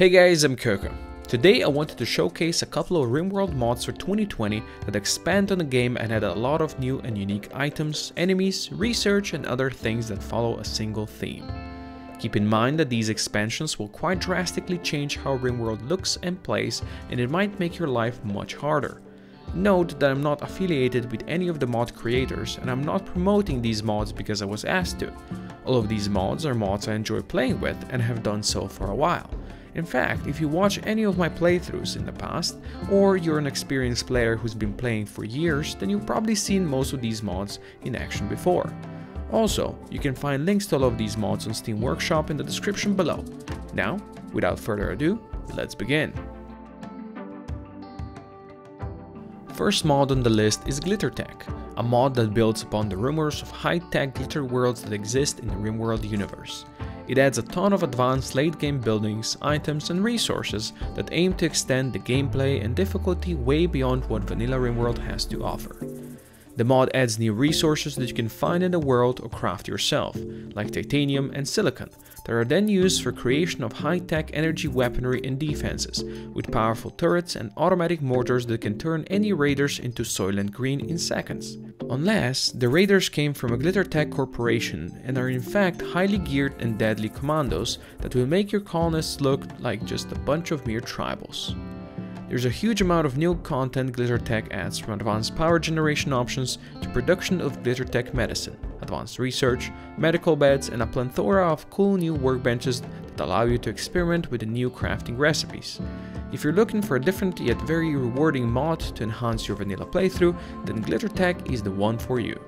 Hey guys, I'm Kirko. Today I wanted to showcase a couple of RimWorld mods for 2020 that expand on the game and add a lot of new and unique items, enemies, research and other things that follow a single theme. Keep in mind that these expansions will quite drastically change how RimWorld looks and plays, and it might make your life much harder. Note that I'm not affiliated with any of the mod creators and I'm not promoting these mods because I was asked to. All of these mods are mods I enjoy playing with and have done so for a while. In fact, if you watch any of my playthroughs in the past, or you're an experienced player who's been playing for years, then you've probably seen most of these mods in action before. Also, you can find links to all of these mods on Steam Workshop in the description below. Now, without further ado, let's begin. First mod on the list is GlitterTech, a mod that builds upon the rumors of high-tech glitter worlds that exist in the RimWorld universe. It adds a ton of advanced late-game buildings, items and resources that aim to extend the gameplay and difficulty way beyond what vanilla RimWorld has to offer. The mod adds new resources that you can find in the world or craft yourself, like titanium and silicon, that are then used for creation of high-tech energy weaponry and defenses, with powerful turrets and automatic mortars that can turn any raiders into Soylent Green in seconds. Unless the raiders came from a GlitterTech corporation and are in fact highly geared and deadly commandos that will make your colonists look like just a bunch of mere tribals. There's a huge amount of new content GlitterTech adds, from advanced power generation options to production of GlitterTech medicine, advanced research, medical beds and a plethora of cool new workbenches that allow you to experiment with the new crafting recipes. If you're looking for a different yet very rewarding mod to enhance your vanilla playthrough, then GlitterTech is the one for you.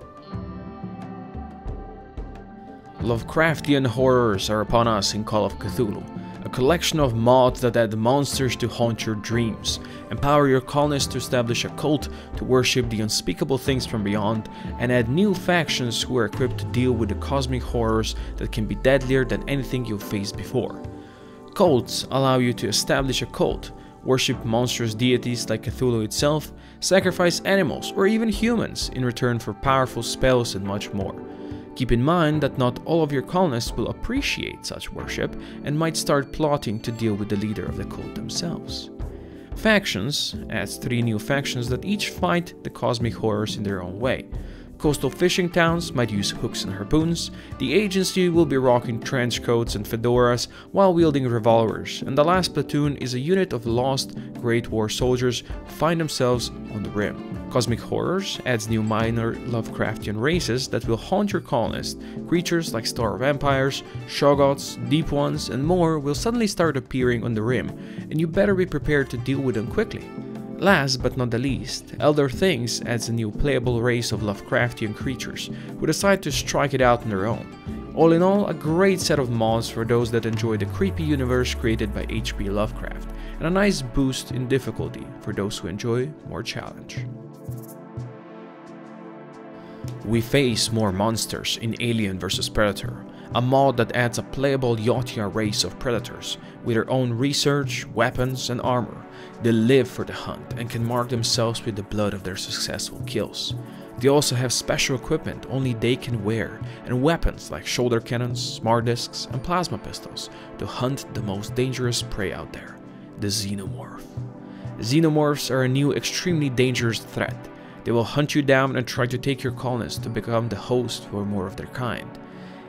Lovecraftian horrors are upon us in Call of Cthulhu. A collection of mods that add monsters to haunt your dreams, empower your colonists to establish a cult, to worship the unspeakable things from beyond, and add new factions who are equipped to deal with the cosmic horrors that can be deadlier than anything you've faced before. Cults allow you to establish a cult, worship monstrous deities like Cthulhu itself, sacrifice animals or even humans in return for powerful spells and much more. Keep in mind that not all of your colonists will appreciate such worship and might start plotting to deal with the leader of the cult themselves. Factions adds 3 new factions that each fight the cosmic horrors in their own way. Coastal fishing towns might use hooks and harpoons, the agency will be rocking trench coats and fedoras while wielding revolvers, and the last platoon is a unit of lost Great War soldiers who find themselves on the rim. Cosmic Horrors adds new minor Lovecraftian races that will haunt your colonists. Creatures like Star Wars vampires, Shoggoths, Deep Ones and more will suddenly start appearing on the rim, and you better be prepared to deal with them quickly. Last but not the least, Elder Things adds a new playable race of Lovecraftian creatures who decide to strike it out on their own. All in all, a great set of mods for those that enjoy the creepy universe created by H.P. Lovecraft, and a nice boost in difficulty for those who enjoy more challenge. We face more monsters in Alien vs. Predator, a mod that adds a playable Yautja race of predators with their own research, weapons and armor. They live for the hunt and can mark themselves with the blood of their successful kills. They also have special equipment only they can wear and weapons like shoulder cannons, smart discs and plasma pistols to hunt the most dangerous prey out there, the Xenomorph. Xenomorphs are a new extremely dangerous threat. They will hunt you down and try to take your colonists to become the host for more of their kind.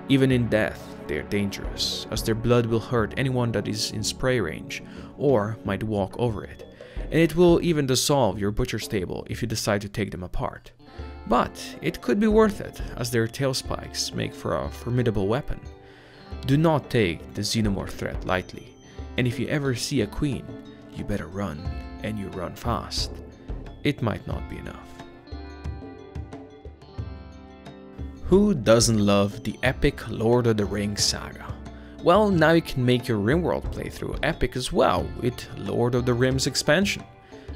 Even in death, they are dangerous, as their blood will hurt anyone that is in spray range, or might walk over it, and it will even dissolve your butcher's table if you decide to take them apart. But it could be worth it, as their tail spikes make for a formidable weapon. Do not take the Xenomorph threat lightly, and if you ever see a queen, you better run, and you run fast. It might not be enough. Who doesn't love the epic Lord of the Rings saga? Well, now you can make your RimWorld playthrough epic as well with Lord of the Rims expansion.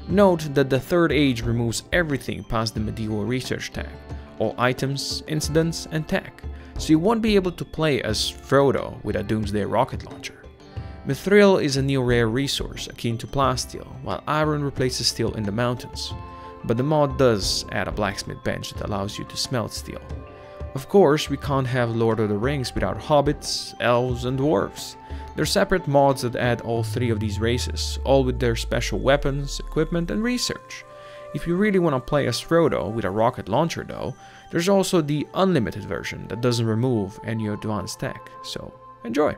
Note that the Third Age removes everything past the medieval research tag, all items, incidents and tech, so you won't be able to play as Frodo with a doomsday rocket launcher. Mithril is a new rare resource akin to plasteel, while iron replaces steel in the mountains, but the mod does add a blacksmith bench that allows you to smelt steel. Of course, we can't have Lord of the Rings without hobbits, elves and dwarves. They're separate mods that add all three of these races, all with their special weapons, equipment and research. If you really want to play as Frodo with a rocket launcher though, there's also the unlimited version that doesn't remove any advanced tech, so enjoy!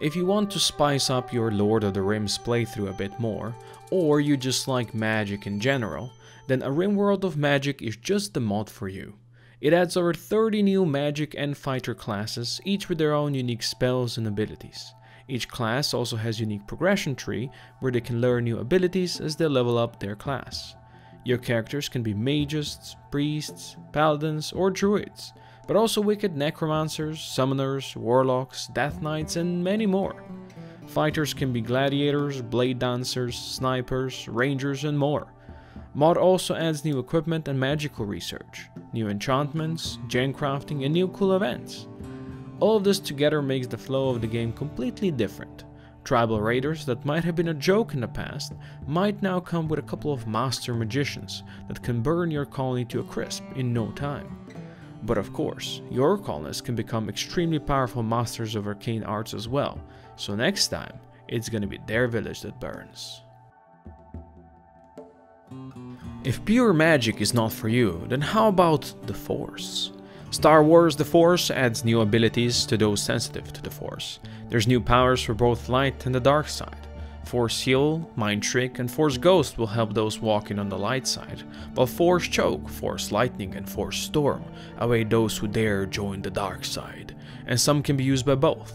If you want to spice up your Lord of the Rings playthrough a bit more, or you just like magic in general, then a RimWorld of Magic is just the mod for you. It adds over 30 new magic and fighter classes, each with their own unique spells and abilities. Each class also has a unique progression tree, where they can learn new abilities as they level up their class. Your characters can be mages, priests, paladins, or druids, but also wicked necromancers, summoners, warlocks, death knights, and many more. Fighters can be gladiators, blade dancers, snipers, rangers, and more. Mod also adds new equipment and magical research, new enchantments, gen crafting, and new cool events. All of this together makes the flow of the game completely different. Tribal raiders that might have been a joke in the past might now come with a couple of master magicians that can burn your colony to a crisp in no time. But of course, your colonists can become extremely powerful masters of arcane arts as well, so next time, it's gonna be their village that burns. If pure magic is not for you, then how about the Force? Star Wars The Force adds new abilities to those sensitive to the Force. There's new powers for both light and the dark side. Force Heal, Mind Trick, and Force Ghost will help those walking on the light side, while Force Choke, Force Lightning, and Force Storm away those who dare join the dark side, and some can be used by both.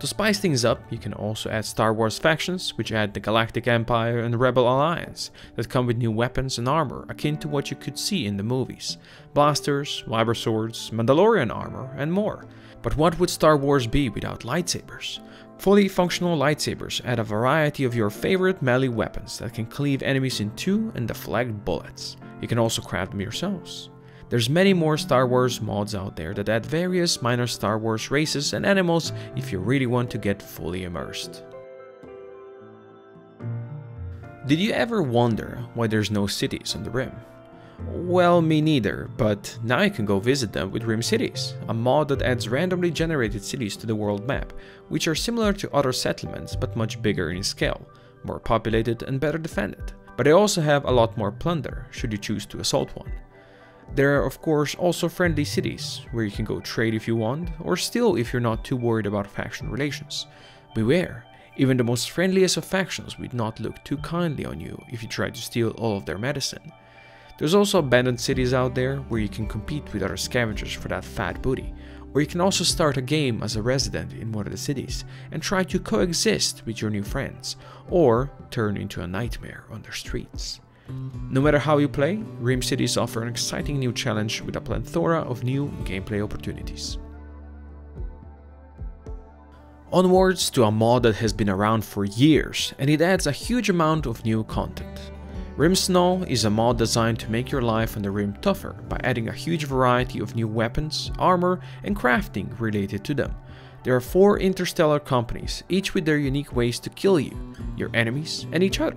To spice things up, you can also add Star Wars factions, which add the Galactic Empire and the Rebel Alliance, that come with new weapons and armor akin to what you could see in the movies. Blasters, vibro swords, Mandalorian armor, and more. But what would Star Wars be without lightsabers? Fully functional lightsabers add a variety of your favorite melee weapons that can cleave enemies in two and deflect bullets. You can also craft them yourselves. There's many more Star Wars mods out there that add various minor Star Wars races and animals if you really want to get fully immersed. Did you ever wonder why there's no cities on the Rim? Well, me neither, but now you can go visit them with Rim Cities, a mod that adds randomly generated cities to the world map, which are similar to other settlements but much bigger in scale, more populated and better defended. But they also have a lot more plunder, should you choose to assault one. There are of course also friendly cities, where you can go trade if you want, or steal if you're not too worried about faction relations. Beware, even the most friendliest of factions would not look too kindly on you if you try to steal all of their medicine. There's also abandoned cities out there where you can compete with other scavengers for that fat booty, or you can also start a game as a resident in one of the cities and try to coexist with your new friends, or turn into a nightmare on their streets. No matter how you play, Rim Cities offer an exciting new challenge with a plethora of new gameplay opportunities. Onwards to a mod that has been around for years, and it adds a huge amount of new content. Rimsenal is a mod designed to make your life on the Rim tougher by adding a huge variety of new weapons, armor, and crafting related to them. There are 4 interstellar companies, each with their unique ways to kill you, your enemies, and each other.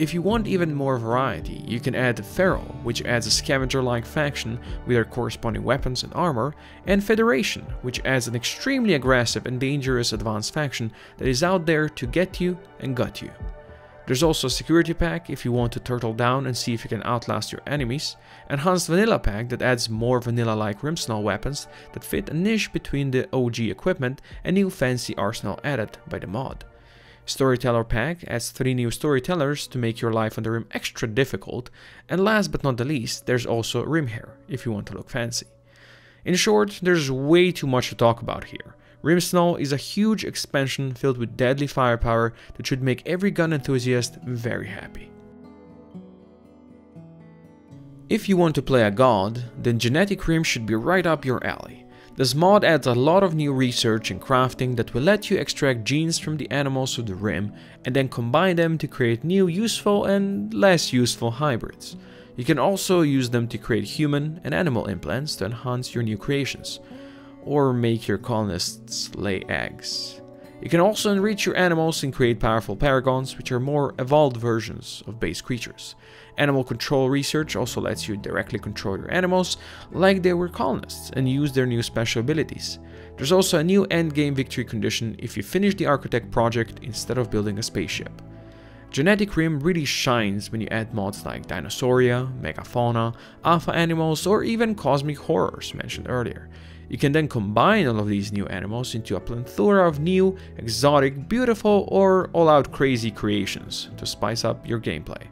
If you want even more variety, you can add Feral, which adds a scavenger-like faction with their corresponding weapons and armor, and Federation, which adds an extremely aggressive and dangerous advanced faction that is out there to get you and gut you. There's also a security pack if you want to turtle down and see if you can outlast your enemies, enhanced vanilla pack that adds more vanilla-like Rimsenal weapons that fit a niche between the OG equipment and new fancy arsenal added by the mod. Storyteller pack adds 3 new storytellers to make your life on the Rim extra difficult, and last but not the least, there's also Rim hair if you want to look fancy. In short, there's way too much to talk about here. Rimsenal is a huge expansion filled with deadly firepower that should make every gun enthusiast very happy. If you want to play a god, then Genetic Rim should be right up your alley. This mod adds a lot of new research and crafting that will let you extract genes from the animals of the Rim and then combine them to create new useful and less useful hybrids. You can also use them to create human and animal implants to enhance your new creations, or make your colonists lay eggs. You can also enrich your animals and create powerful paragons, which are more evolved versions of base creatures. Animal control research also lets you directly control your animals like they were colonists and use their new special abilities. There's also a new endgame victory condition if you finish the Architect project instead of building a spaceship. Genetic Rim really shines when you add mods like Dinosauria, Megafauna, Alpha Animals, or even Cosmic Horrors mentioned earlier. You can then combine all of these new animals into a plethora of new, exotic, beautiful, or all-out crazy creations to spice up your gameplay.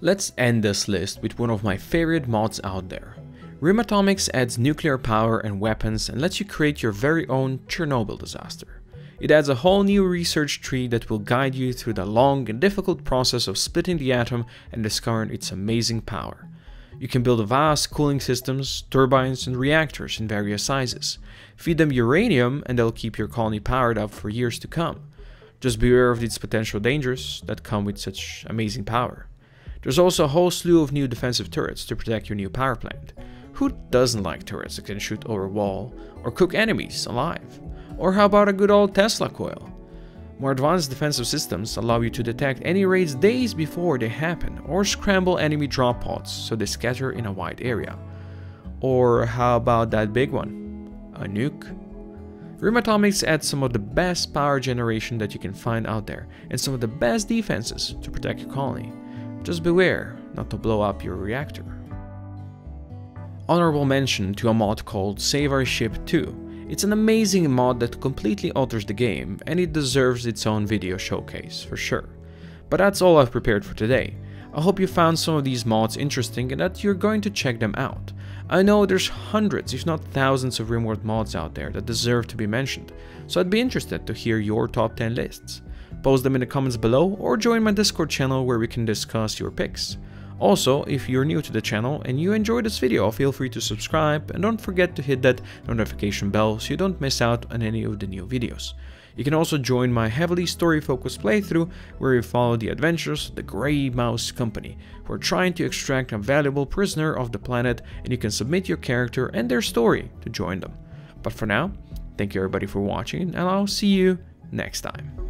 Let's end this list with one of my favorite mods out there. Rimatomics adds nuclear power and weapons and lets you create your very own Chernobyl disaster. It adds a whole new research tree that will guide you through the long and difficult process of splitting the atom and discovering its amazing power. You can build vast cooling systems, turbines and reactors in various sizes. Feed them uranium and they'll keep your colony powered up for years to come. Just beware of its potential dangers that come with such amazing power. There's also a whole slew of new defensive turrets to protect your new power plant. Who doesn't like turrets that can shoot over a wall, or cook enemies alive? Or how about a good old Tesla coil? More advanced defensive systems allow you to detect any raids days before they happen, or scramble enemy drop pods so they scatter in a wide area. Or how about that big one? A nuke? Rimatomics adds some of the best power generation that you can find out there, and some of the best defenses to protect your colony. Just beware not to blow up your reactor. Honorable mention to a mod called Save Our Ship 2. It's an amazing mod that completely alters the game and it deserves its own video showcase for sure. But that's all I've prepared for today. I hope you found some of these mods interesting and that you're going to check them out. I know there's hundreds if not thousands of RimWorld mods out there that deserve to be mentioned, so I'd be interested to hear your top 10 lists. Post them in the comments below or join my Discord channel where we can discuss your picks. Also, if you're new to the channel and you enjoyed this video, feel free to subscribe and don't forget to hit that notification bell so you don't miss out on any of the new videos. You can also join my heavily story-focused playthrough where we follow the adventures of the Grey Mouse Company. We're trying to extract a valuable prisoner off the planet and you can submit your character and their story to join them. But for now, thank you everybody for watching and I'll see you next time.